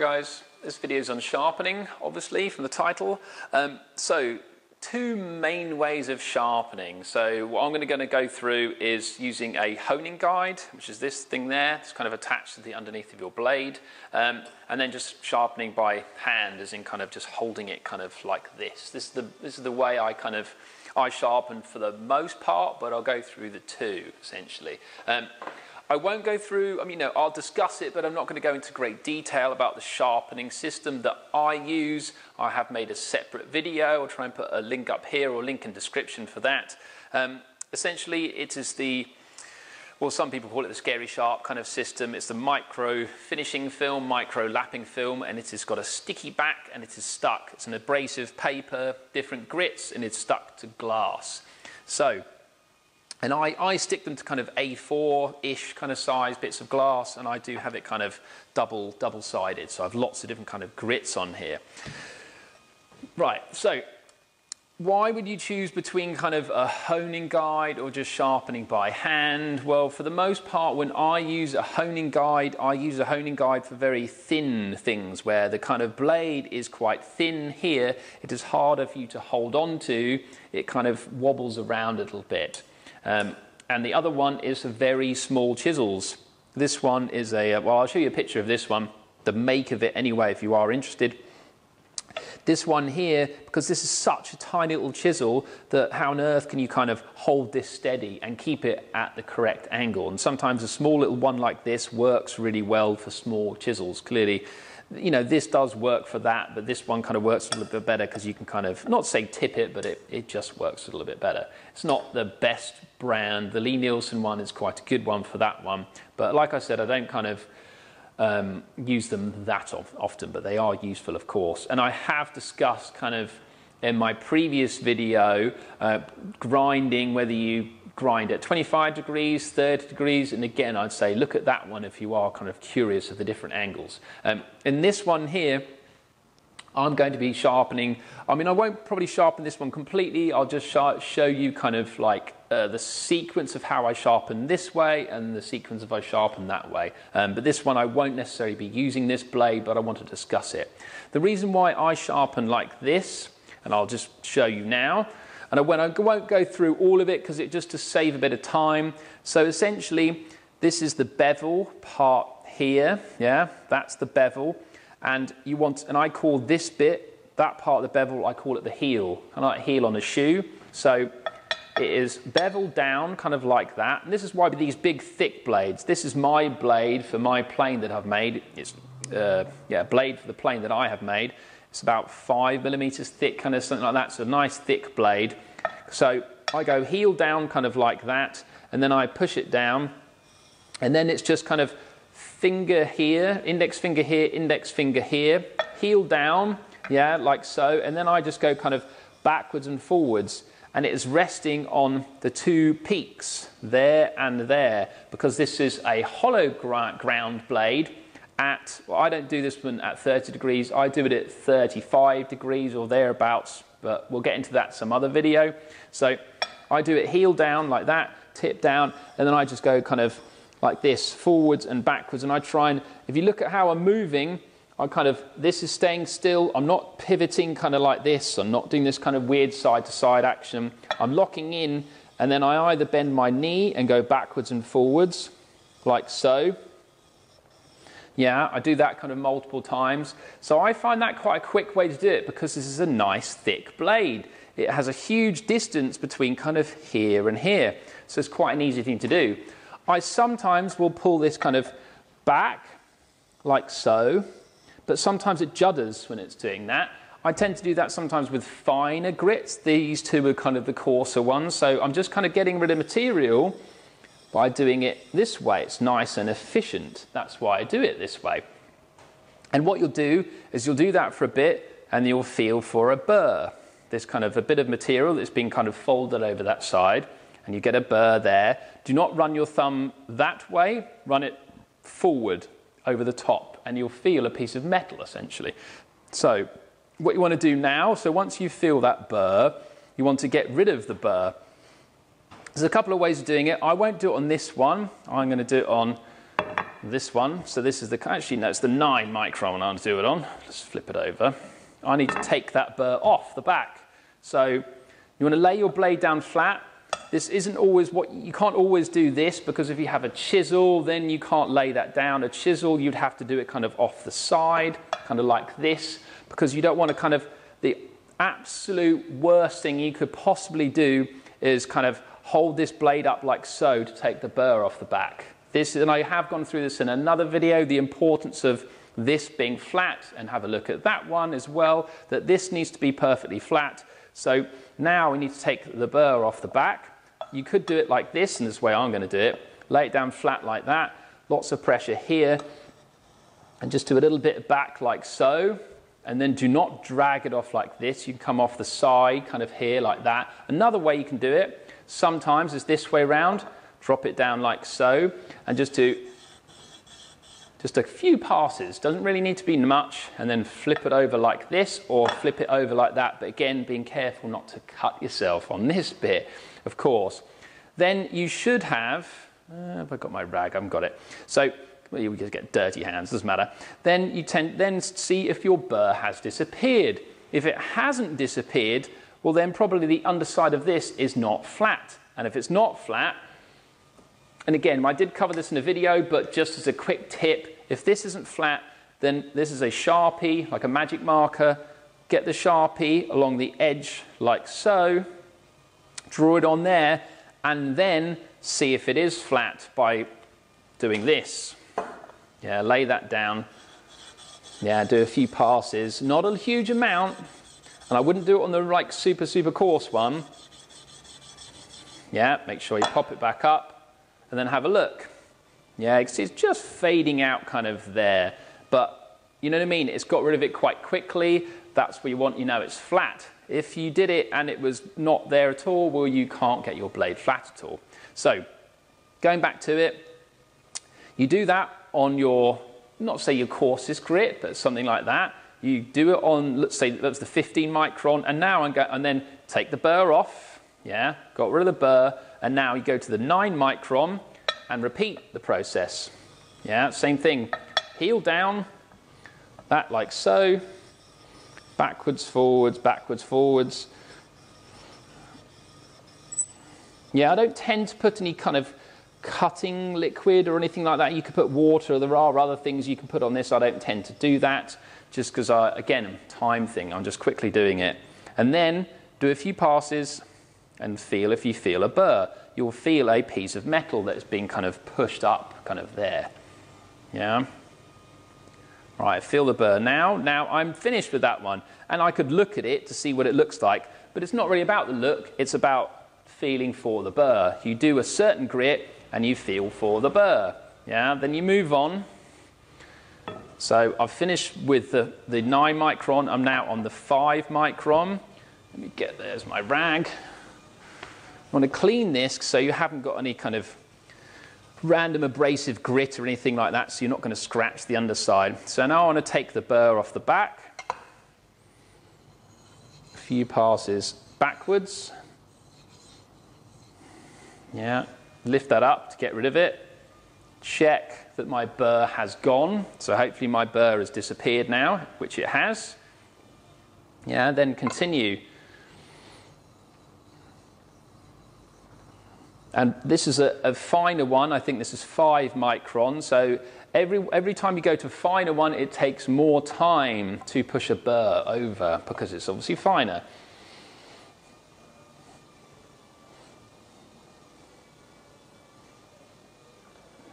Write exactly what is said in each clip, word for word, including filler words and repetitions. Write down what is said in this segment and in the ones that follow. Hi guys, this video is on sharpening, obviously, from the title. Um, so, two main ways of sharpening. So, what I'm going to go through is using a honing guide, which is this thing there. It's kind of attached to the underneath of your blade. Um, and then just sharpening by hand, as in kind of just holding it kind of like this. This is the, this is the way I kind of, I sharpen for the most part, but I'll go through the two, essentially. Um, I won't go through, I mean, no, I'll discuss it, but I'm not going to go into great detail about the sharpening system that I use. I have made a separate video. I'll try and put a link up here or link in description for that. Um, essentially, it is the, well, some people call it the scary sharp kind of system. It's the micro finishing film, micro lapping film, and it has got a sticky back and it is stuck. It's an abrasive paper, different grits, and it's stuck to glass. So, And I, I stick them to kind of A four-ish kind of size bits of glass, and I do have it kind of double, double-sided, so I have lots of different kind of grits on here. Right, so why would you choose between kind of a honing guide or just sharpening by hand? Well, for the most part, when I use a honing guide, I use a honing guide for very thin things where the kind of blade is quite thin here. It is harder for you to hold on to. It kind of wobbles around a little bit. Um, and the other one is very small chisels. This one is a, well, I'll show you a picture of this one, the make of it anyway, if you are interested. This one here, because this is such a tiny little chisel, that how on earth can you kind of hold this steady and keep it at the correct angle? And sometimes a small little one like this works really well for small chisels, clearly. You know, this does work for that, but this one kind of works a little bit better because you can kind of, not say tip it, but it, it just works a little bit better. It's not the best brand. The Lee Nielsen one is quite a good one for that one. But like I said, I don't kind of um, use them that often, but they are useful, of course. And I have discussed kind of in my previous video, uh, grinding, whether you grind at twenty-five degrees, thirty degrees, and again, I'd say look at that one if you are kind of curious of the different angles. Um, in this one here, I'm going to be sharpening, I mean, I won't probably sharpen this one completely, I'll just show you kind of like uh, the sequence of how I sharpen this way and the sequence of how I sharpen that way. Um, but this one, I won't necessarily be using this blade, but I want to discuss it. The reason why I sharpen like this, and I'll just show you now, and I won't go through all of it because it's just to save a bit of time. So essentially, this is the bevel part here. Yeah, that's the bevel. And you want, and I call this bit, that part of the bevel, I call it the heel. I like heel on a shoe. So it is beveled down, kind of like that. And this is why these big thick blades. This is my blade for my plane that I've made. It's uh, yeah, blade for the plane that I have made. It's about five millimeters thick, kind of something like that. So a nice thick blade. So I go heel down, kind of like that, and then I push it down, and then it's just kind of finger here, index finger here, index finger here, heel down, yeah, like so, and then I just go kind of backwards and forwards, and it is resting on the two peaks there and there, because this is a hollow ground blade. At, well, I don't do this one at thirty degrees, I do it at thirty-five degrees or thereabouts, but we'll get into that some other video. So I do it heel down like that, tip down, and then I just go kind of like this, forwards and backwards, and I try and, if you look at how I'm moving, I kind of, this is staying still, I'm not pivoting kind of like this, I'm not doing this kind of weird side to side action, I'm locking in, and then I either bend my knee and go backwards and forwards, like so. Yeah, I do that kind of multiple times. So I find that quite a quick way to do it because this is a nice thick blade. It has a huge distance between kind of here and here. So it's quite an easy thing to do. I sometimes will pull this kind of back like so, but sometimes it judders when it's doing that. I tend to do that sometimes with finer grits. These two are kind of the coarser ones. So I'm just kind of getting rid of material by doing it this way. It's nice and efficient. That's why I do it this way. And what you'll do is you'll do that for a bit and you'll feel for a burr. There's kind of a bit of material that's been kind of folded over that side and you get a burr there. Do not run your thumb that way, run it forward over the top and you'll feel a piece of metal essentially. So what you want to do now, so once you feel that burr, you want to get rid of the burr. There's a couple of ways of doing it. I won't do it on this one. I'm going to do it on this one. So this is the, actually no, it's the nine micron I'll do it on. Let's flip it over. I need to take that burr off the back. So you want to lay your blade down flat. This isn't always what, you can't always do this, because if you have a chisel, then you can't lay that down. A chisel, you'd have to do it kind of off the side, kind of like this, because you don't want to kind of, the absolute worst thing you could possibly do is kind of hold this blade up like so to take the burr off the back. This, and I have gone through this in another video, the importance of this being flat, and have a look at that one as well, that this needs to be perfectly flat. So now we need to take the burr off the back. You could do it like this, and this way I'm going to do it. Lay it down flat like that, lots of pressure here, and just do a little bit back like so, and then do not drag it off like this. You can come off the side, kind of here like that. Another way you can do it sometimes is this way round. Drop it down like so, and just do just a few passes. Doesn't really need to be much, and then flip it over like this, or flip it over like that, but again, being careful not to cut yourself on this bit, of course. Then you should have, uh, have I got my rag? I haven't got it. So, well, you just get dirty hands, doesn't matter. Then you tend, then see if your burr has disappeared. If it hasn't disappeared, well then probably the underside of this is not flat. And if it's not flat, and again, I did cover this in a video, but just as a quick tip, if this isn't flat, then this is a Sharpie, like a magic marker. Get the Sharpie along the edge like so, draw it on there, and then see if it is flat by doing this. Yeah, lay that down. Yeah, do a few passes, not a huge amount, and I wouldn't do it on the like super, super coarse one. Yeah, make sure you pop it back up. And then have a look. Yeah, it's just fading out kind of there, but you know what I mean? It's got rid of it quite quickly. That's what you want, you know it's flat. If you did it and it was not there at all, well, you can't get your blade flat at all. So going back to it, you do that on your, not say your coarsest grit, but something like that. You do it on, let's say that's the fifteen micron, and now I'm going, and then take the burr off. Yeah, got rid of the burr. And now you go to the nine micron and repeat the process. Yeah, same thing. Heel down, that like so, backwards, forwards, backwards, forwards. Yeah, I don't tend to put any kind of cutting liquid or anything like that. You could put water, there are other things you can put on this. I don't tend to do that just because, I, again, time thing. I'm just quickly doing it. And then do a few passes, and feel if you feel a burr. You'll feel a piece of metal that's been kind of pushed up kind of there. Yeah. Right, feel the burr now. Now I'm finished with that one, and I could look at it to see what it looks like, but it's not really about the look, it's about feeling for the burr. You do a certain grit and you feel for the burr. Yeah, then you move on. So I've finished with the, the nine micron, I'm now on the five micron. Let me get, there's my rag. You want to clean this so you haven't got any kind of random abrasive grit or anything like that, so you're not going to scratch the underside. So now I want to take the burr off the back. A few passes backwards. Yeah, lift that up to get rid of it. Check that my burr has gone. So hopefully my burr has disappeared now, which it has. Yeah, then continue. And this is a, a finer one. I think this is five micron. So every, every time you go to a finer one, it takes more time to push a burr over because it's obviously finer.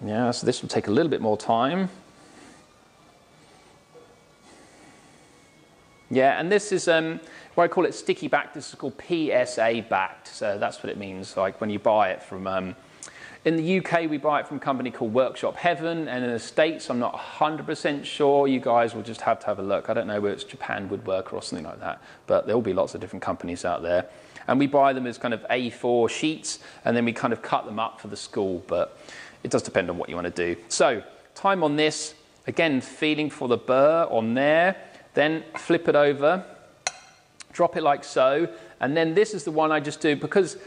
Yeah, so this will take a little bit more time. Yeah, and this is um, where I call it sticky backed. This is called P S A backed, so that's what it means. Like when you buy it from, um, in the U K we buy it from a company called Workshop Heaven, and in the States I'm not one hundred percent sure. You guys will just have to have a look. I don't know whether it's Japan Woodwork or something like that, but there will be lots of different companies out there. And we buy them as kind of A four sheets, and then we kind of cut them up for the school, but it does depend on what you want to do. So time on this, again, feeling for the burr on there. Then flip it over, drop it like so, and then this is the one I just do, because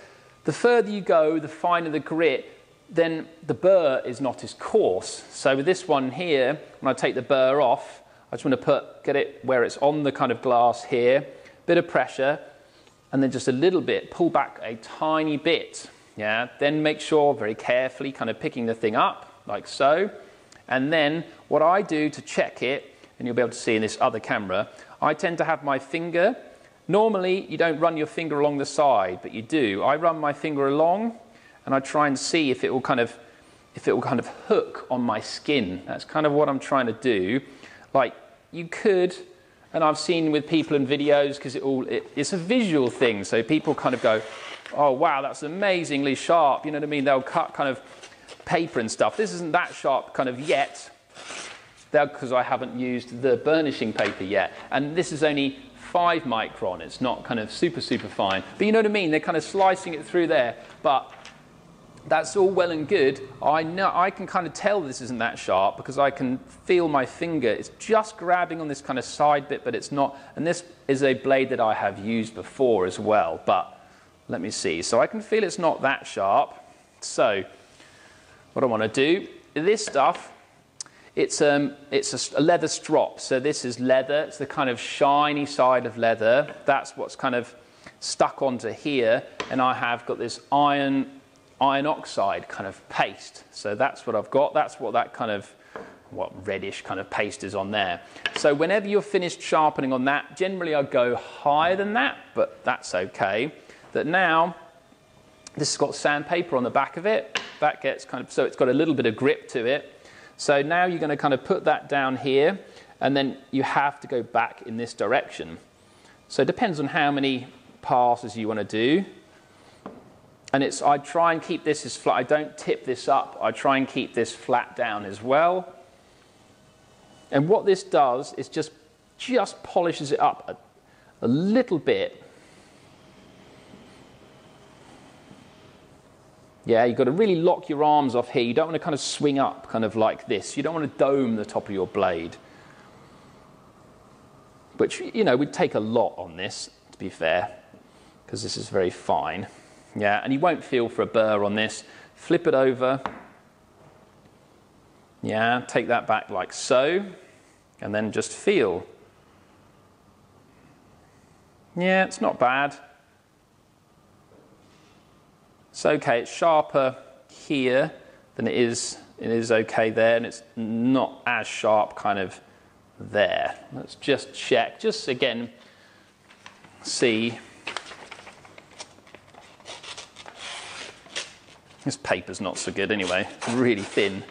the further you go, the finer the grit, then the burr is not as coarse. So with this one here, when I take the burr off, I just want to put, get it where it's on the kind of glass here, bit of pressure, and then just a little bit, pull back a tiny bit, yeah? Then make sure, very carefully, kind of picking the thing up, like so. And then what I do to check it, and you'll be able to see in this other camera, I tend to have my finger. Normally, you don't run your finger along the side, but you do. I run my finger along, and I try and see if it will kind of, if it will kind of hook on my skin. That's kind of what I'm trying to do. Like, you could, and I've seen with people in videos, because it all it, it's a visual thing, so people kind of go, oh, wow, that's amazingly sharp, you know what I mean? They'll cut kind of paper and stuff. This isn't that sharp kind of yet, because I haven't used the burnishing paper yet. And this is only five micron. It's not kind of super, super fine. But you know what I mean? They're kind of slicing it through there. But that's all well and good. I know I can kind of tell this isn't that sharp because I can feel my finger. It's just grabbing on this kind of side bit, but it's not. And this is a blade that I have used before as well. But let me see. So I can feel it's not that sharp. So what I want to do, this stuff, it's, um, it's a leather strop. So this is leather. It's the kind of shiny side of leather. That's what's kind of stuck onto here. And I have got this iron... iron oxide kind of paste. So that's what I've got. That's what that kind of, what reddish kind of paste is on there. So whenever you're finished sharpening on that, generally I go higher than that, but that's okay. That now, this has got sandpaper on the back of it. That gets kind of, so it's got a little bit of grip to it. So now you're going to kind of put that down here, and then you have to go back in this direction. So it depends on how many passes you want to do. And it's, I try and keep this as flat. I don't tip this up. I try and keep this flat down as well. And what this does is just, just polishes it up a, a little bit. Yeah, you've got to really lock your arms off here. You don't want to kind of swing up kind of like this. You don't want to dome the top of your blade. Which, you know, would take a lot on this, to be fair, because this is very fine. Yeah, and you won't feel for a burr on this. Flip it over. Yeah, take that back like so. And then just feel. Yeah, it's not bad. It's okay. It's sharper here than it is. It is okay there. And it's not as sharp kind of there. Let's just check. Just again, see. This paper's not so good anyway, it's really thin.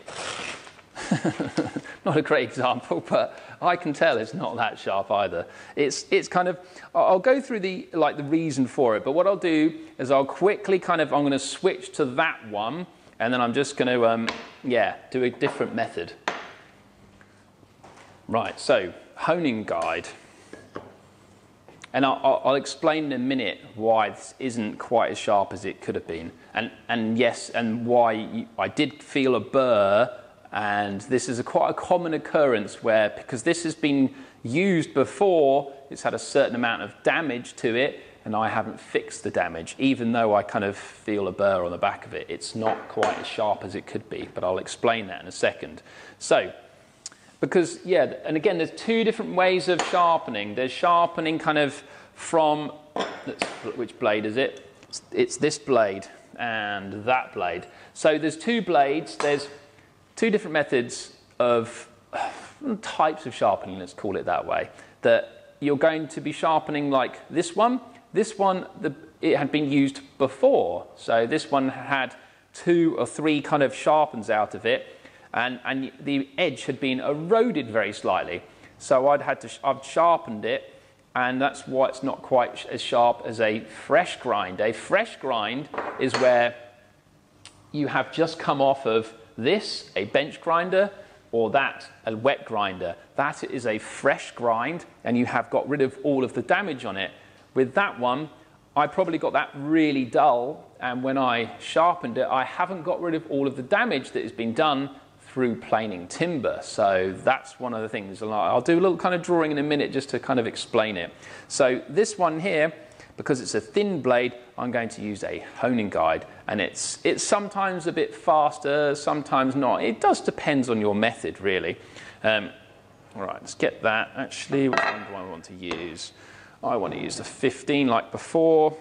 Not a great example, but I can tell it's not that sharp either. It's, it's kind of, I'll go through the, like, the reason for it, but what I'll do is I'll quickly kind of, I'm going to switch to that one, and then I'm just going to, um, yeah, do a different method. Right, so, honing guide. And I'll, I'll explain in a minute why this isn't quite as sharp as it could have been. And, and yes, and why you, I did feel a burr. And this is a quite a common occurrence where, because this has been used before, it's had a certain amount of damage to it, and I haven't fixed the damage, even though I kind of feel a burr on the back of it. It's not quite as sharp as it could be, but I'll explain that in a second. So. Because, yeah, and again, there's two different ways of sharpening. There's sharpening kind of from, which blade is it? It's, it's this blade and that blade. So there's two blades. There's two different methods of types of sharpening, let's call it that way, that you're going to be sharpening like this one. This one, the, it had been used before. So this one had two or three kind of sharpens out of it. And, and the edge had been eroded very slightly. So I'd had to, I've sharpened it, and that's why it's not quite as sharp as a fresh grind. A fresh grind is where you have just come off of this, a bench grinder, or that, a wet grinder. That is a fresh grind, and you have got rid of all of the damage on it. With that one, I probably got that really dull, and when I sharpened it, I haven't got rid of all of the damage that has been done through planing timber. So that's one of the things. I'll do a little kind of drawing in a minute just to kind of explain it. So this one here, Because it's a thin blade, I'm going to use a honing guide, and it's, it's sometimes a bit faster, sometimes not. It does depend on your method, really. Um, all right, let's get that. Actually, which one do I want to use? I want to use the fifteen like before.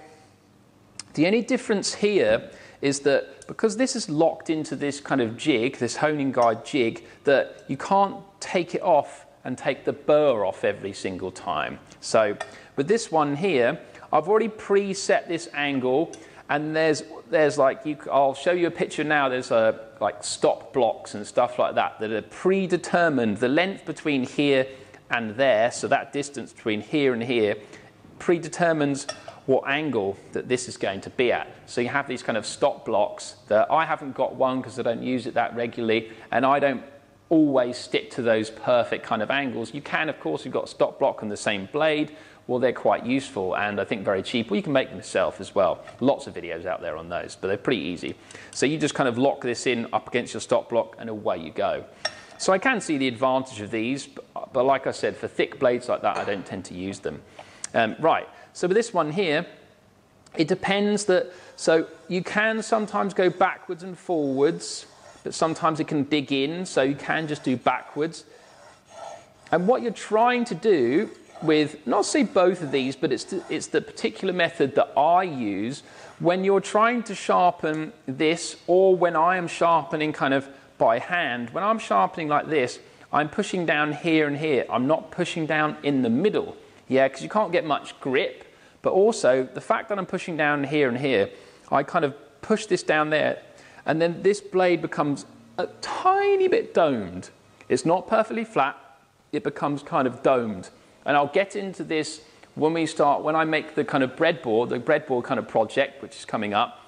The only difference here is that because this is locked into this kind of jig, this honing guide jig, that you can't take it off and take the burr off every single time. So with this one here, I've already preset this angle, and there's there's like you, I'll show you a picture now. There's a like stop blocks and stuff like that that are predetermined. The length between here and there, so that distance between here and here, predetermines what angle that this is going to be at. So you have these kind of stop blocks that I haven't got one because I don't use it that regularly, and I don't always stick to those perfect kind of angles. You can, of course, you've got a stop block on the same blade. Well, they're quite useful and I think very cheap. Well, you can make them yourself as well. Lots of videos out there on those, but they're pretty easy. So you just kind of lock this in up against your stop block and away you go. So I can see the advantage of these, but, but like I said, for thick blades like that, I don't tend to use them. Um, right, so with this one here, it depends that, so you can sometimes go backwards and forwards, but sometimes it can dig in, so you can just do backwards. And what you're trying to do with, not say both of these, but it's the, it's the particular method that I use when you're trying to sharpen this, or when I am sharpening kind of by hand. When I'm sharpening like this, I'm pushing down here and here. I'm not pushing down in the middle, yeah, because you can't get much grip. But also, the fact that I'm pushing down here and here, I kind of push this down there, and then this blade becomes a tiny bit domed. It's not perfectly flat, it becomes kind of domed. And I'll get into this when we start, when I make the kind of breadboard, the breadboard kind of project, which is coming up.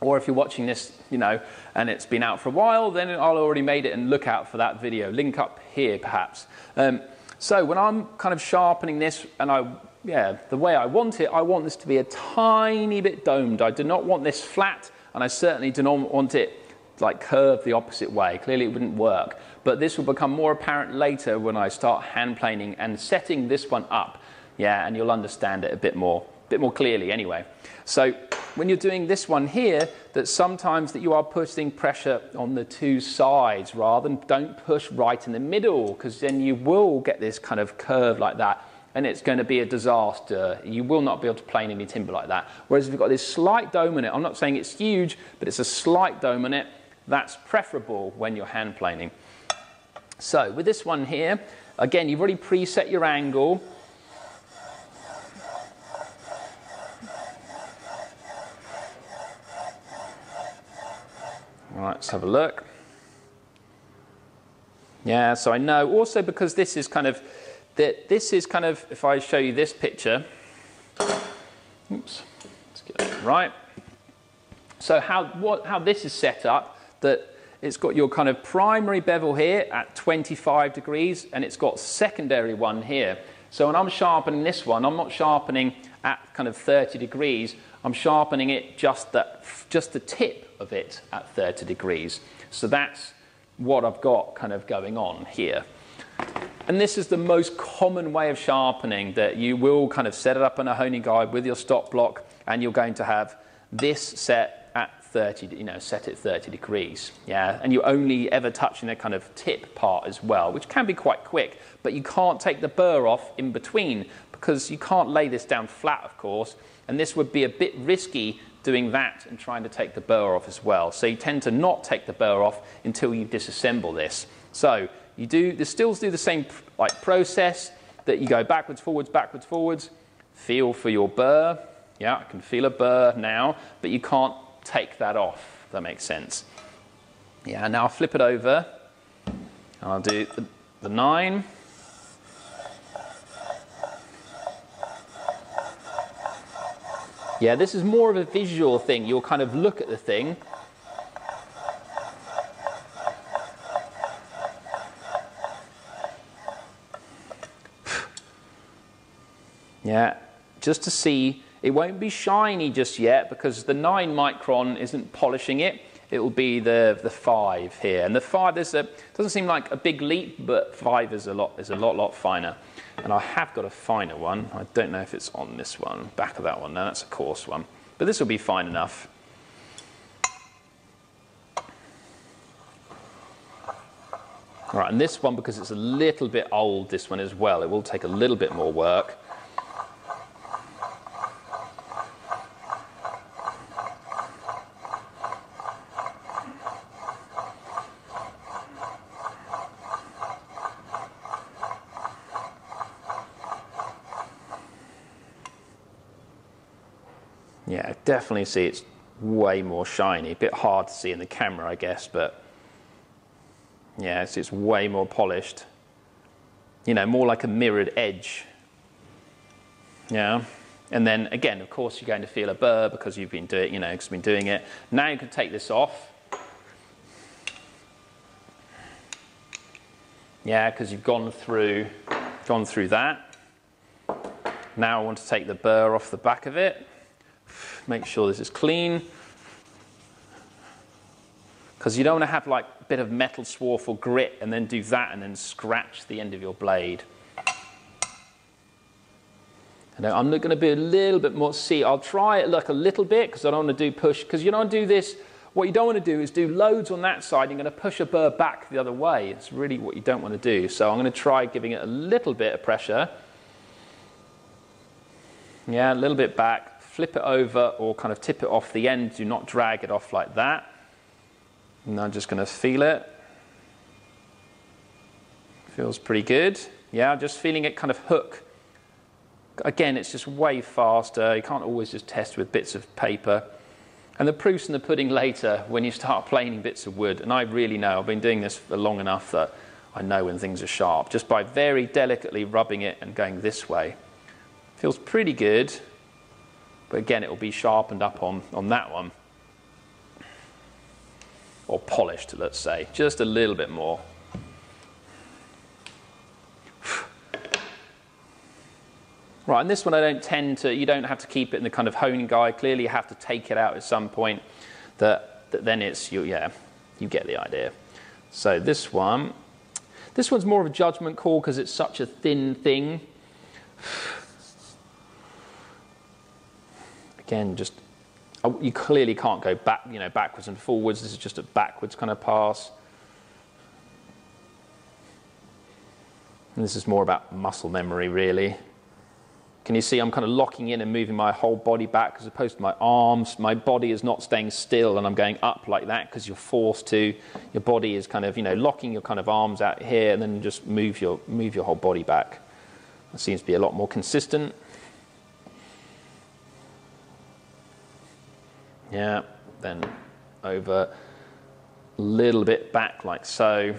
Or if you're watching this, you know, and it's been out for a while, then I'll already made it, and look out for that video. Link up here, perhaps. Um, so when I'm kind of sharpening this, and I, yeah, the way I want it, I want this to be a tiny bit domed. I do not want this flat, and I certainly do not want it like curved the opposite way. Clearly it wouldn't work. But this will become more apparent later when I start hand planing and setting this one up. Yeah, and you'll understand it a bit more, a bit more clearly anyway. So when you're doing this one here, that sometimes that you are putting pressure on the two sides rather than, don't push right in the middle, because then you will get this kind of curve like that, and it's going to be a disaster. You will not be able to plane any timber like that. Whereas if you've got this slight dome in it, I'm not saying it's huge, but it's a slight dome in it, that's preferable when you're hand planing. So with this one here, again, you've already preset your angle. All right, let's have a look. Yeah, so I know also because this is kind of, that this is kind of, if I show you this picture, oops, let's get that right. So how, what, how this is set up, that it's got your kind of primary bevel here at twenty-five degrees, and it's got secondary one here. So when I'm sharpening this one, I'm not sharpening at kind of thirty degrees. I'm sharpening it just the, just the tip of it at thirty degrees. So that's what I've got kind of going on here. And this is the most common way of sharpening, that you will kind of set it up on a honing guide with your stop block, and you're going to have this set thirty, you know, set it thirty degrees, yeah, and you're only ever touching the kind of tip part as well, which can be quite quick, but you can't take the burr off in between because you can't lay this down flat, of course, and this would be a bit risky doing that and trying to take the burr off as well. So you tend to not take the burr off until you disassemble this. So you do, you still do the same like process, that you go backwards, forwards, backwards, forwards, feel for your burr, yeah, I can feel a burr now, but you can't take that off, if that makes sense. Yeah, now I'll flip it over, and I'll do the, the nine. Yeah, this is more of a visual thing. You'll kind of look at the thing. Yeah, just to see. It won't be shiny just yet because the nine micron isn't polishing it. It will be the the five here, and the five. There's a, doesn't seem like a big leap, but five is a lot is a lot lot finer. And I have got a finer one. I don't know if it's on this one, back of that one. No, that's a coarse one. But this will be fine enough. All right, and this one, because it's a little bit old, this one as well, it will take a little bit more work. Yeah, definitely see it's way more shiny. A bit hard to see in the camera, I guess, but yeah, it's, it's way more polished. You know, more like a mirrored edge. Yeah, and then again, of course, you're going to feel a burr because you've been doing, you know, because you've been doing it. Now you can take this off. Yeah, because you've gone through, gone through that. Now I want to take the burr off the back of it. Make sure this is clean, because you don't want to have like a bit of metal swarf or grit and then do that and then scratch the end of your blade. And I'm not going to be a little bit more, see, I'll try it like a little bit because I don't want to do push, because you don't want to do this. What you don't want to do is do loads on that side. You're going to push a burr back the other way. It's really what you don't want to do. So I'm going to try giving it a little bit of pressure. Yeah, a little bit back. Flip it over or kind of tip it off the end. Do not drag it off like that. And I'm just going to feel it. Feels pretty good. Yeah, just feeling it kind of hook. Again, it's just way faster. You can't always just test with bits of paper. And the proof's in the pudding later when you start planing bits of wood. And I really know, I've been doing this for long enough that I know when things are sharp. Just by very delicately rubbing it and going this way. Feels pretty good. But again, it will be sharpened up on, on that one. Or polished, let's say. Just a little bit more. Right, and this one I don't tend to, you don't have to keep it in the kind of honing guide. Clearly you have to take it out at some point. That, that then it's, you, yeah, you get the idea. So this one, this one's more of a judgment call because it's such a thin thing. Again, just, you clearly can't go back, you know, backwards and forwards. This is just a backwards kind of pass. And this is more about muscle memory, really. Can you see I'm kind of locking in and moving my whole body back as opposed to my arms? My body is not staying still and I'm going up like that because you're forced to. Your body is kind of, you know, locking your kind of arms out here and then just move your, move your whole body back. That seems to be a lot more consistent. Yeah, then over a little bit back like so.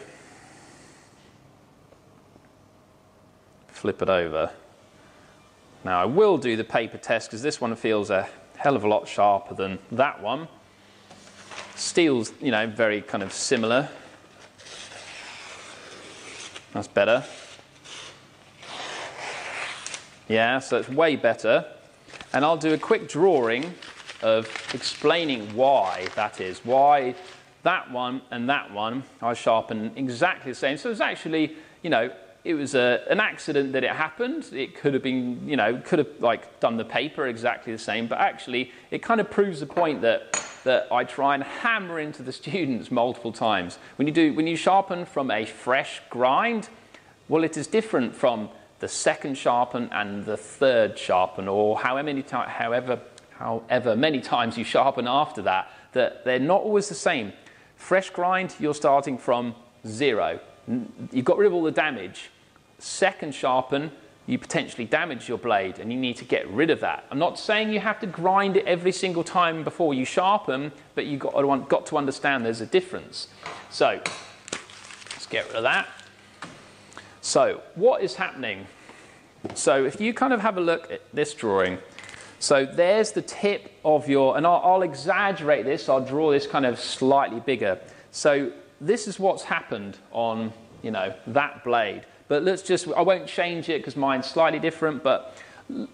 Flip it over. Now I will do the paper test because this one feels a hell of a lot sharper than that one. Steel's, you know, very kind of similar. That's better. Yeah, so it's way better. And I'll do a quick drawing of explaining why that is, why that one and that one are sharpened exactly the same. So it's actually, you know, it was a, an accident that it happened. It could have been, you know, could have like done the paper exactly the same, but actually it kind of proves the point that that I try and hammer into the students multiple times. When you do, when you sharpen from a fresh grind, well, it is different from the second sharpen and the third sharpen, or however many times, however. However many times you sharpen after that, that they're not always the same. Fresh grind, you're starting from zero. You've got rid of all the damage. Second sharpen, you potentially damage your blade and you need to get rid of that. I'm not saying you have to grind it every single time before you sharpen, but you've got to, got to understand there's a difference. So, let's get rid of that. So, what is happening? So, if you kind of have a look at this drawing, so there's the tip of your, and I'll, I'll exaggerate this, I'll draw this kind of slightly bigger. So this is what's happened on, you know, that blade. But let's just, I won't change it because mine's slightly different, but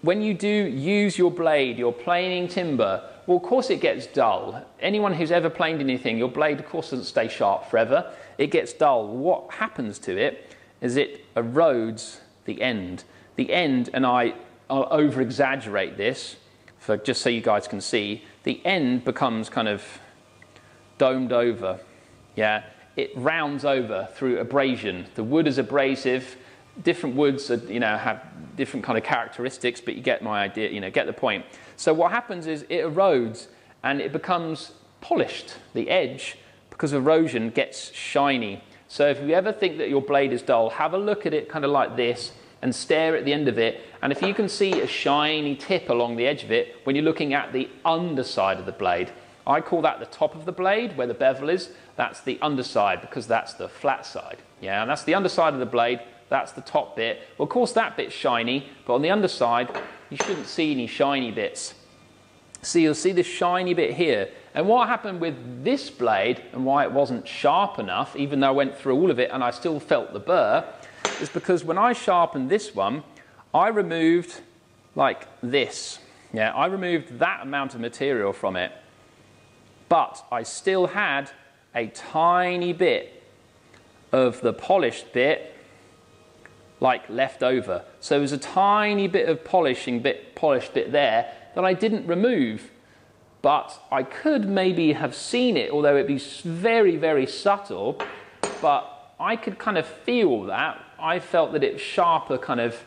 when you do use your blade, you're planing timber, well, of course it gets dull. Anyone who's ever planed anything, your blade, of course, doesn't stay sharp forever. It gets dull. What happens to it is it erodes the end. The end, and I I'll over-exaggerate this, for just so you guys can see, the end becomes kind of domed over, yeah? It rounds over through abrasion. The wood is abrasive. Different woods, are, you know, have different kind of characteristics, but you get my idea, you know, get the point. So what happens is it erodes and it becomes polished. The edge, because of erosion, gets shiny. So if you ever think that your blade is dull, have a look at it kind of like this and stare at the end of it. And if you can see a shiny tip along the edge of it when you're looking at the underside of the blade, I call that the top of the blade where the bevel is. That's the underside because that's the flat side. Yeah, and that's the underside of the blade. That's the top bit. Well, of course, that bit's shiny, but on the underside, you shouldn't see any shiny bits. So you'll see this shiny bit here. And what happened with this blade and why it wasn't sharp enough, even though I went through all of it and I still felt the burr, is because when I sharpened this one, I removed like this. Yeah, I removed that amount of material from it, but I still had a tiny bit of the polished bit like left over. So there was a tiny bit of polishing bit, polished bit there that I didn't remove, but I could maybe have seen it, although it'd be very, very subtle, but I could kind of feel that. I felt that it's sharper kind of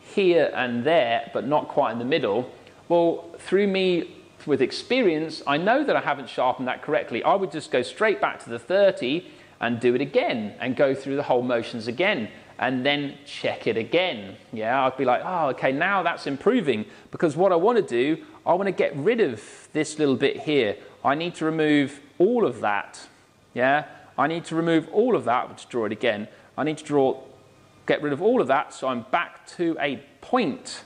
here and there, but not quite in the middle. Well, through me with experience, I know that I haven't sharpened that correctly. I would just go straight back to the thirty and do it again and go through the whole motions again. And then check it again. Yeah, I'd be like, oh, okay, now that's improving, because what I want to do, I want to get rid of this little bit here. I need to remove all of that. Yeah, I need to remove all of that. Let's draw it again. I need to draw, get rid of all of that, so I'm back to a point.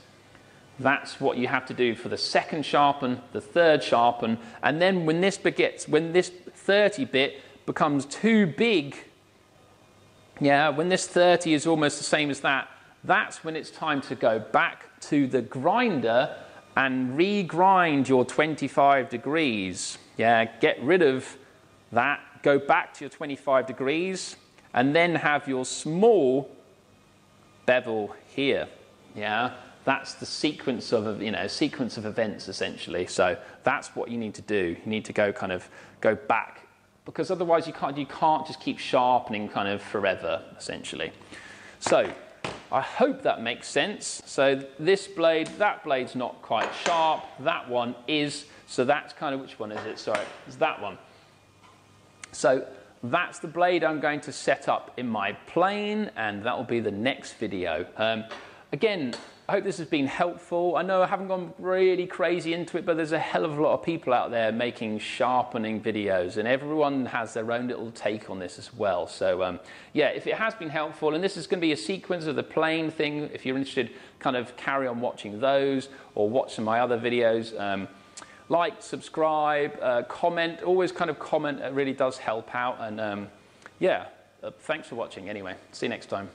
That's what you have to do for the second sharpen, the third sharpen, and then when this begets, when this thirty bit becomes too big. Yeah, when this thirty is almost the same as that, that's when it's time to go back to the grinder and regrind your twenty-five degrees. Yeah, get rid of that, go back to your twenty-five degrees, and then have your small bevel here. Yeah, that's the sequence of, you know, sequence of events essentially. So that's what you need to do. You need to go kind of go back, because otherwise you can't, you can't just keep sharpening kind of forever, essentially. So I hope that makes sense. So this blade, that blade's not quite sharp. That one is. So that's kind of, which one is it? Sorry, it's that one. So that's the blade I'm going to set up in my plane, and that will be the next video. Um, again, I hope this has been helpful. I know I haven't gone really crazy into it, but there's a hell of a lot of people out there making sharpening videos, and everyone has their own little take on this as well. So um, yeah, if it has been helpful, and this is going to be a sequence of the plane thing, if you're interested, kind of carry on watching those or watch some of my other videos. Um, like, subscribe, uh, comment, always kind of comment. It really does help out. And um, yeah, uh, thanks for watching anyway. See you next time.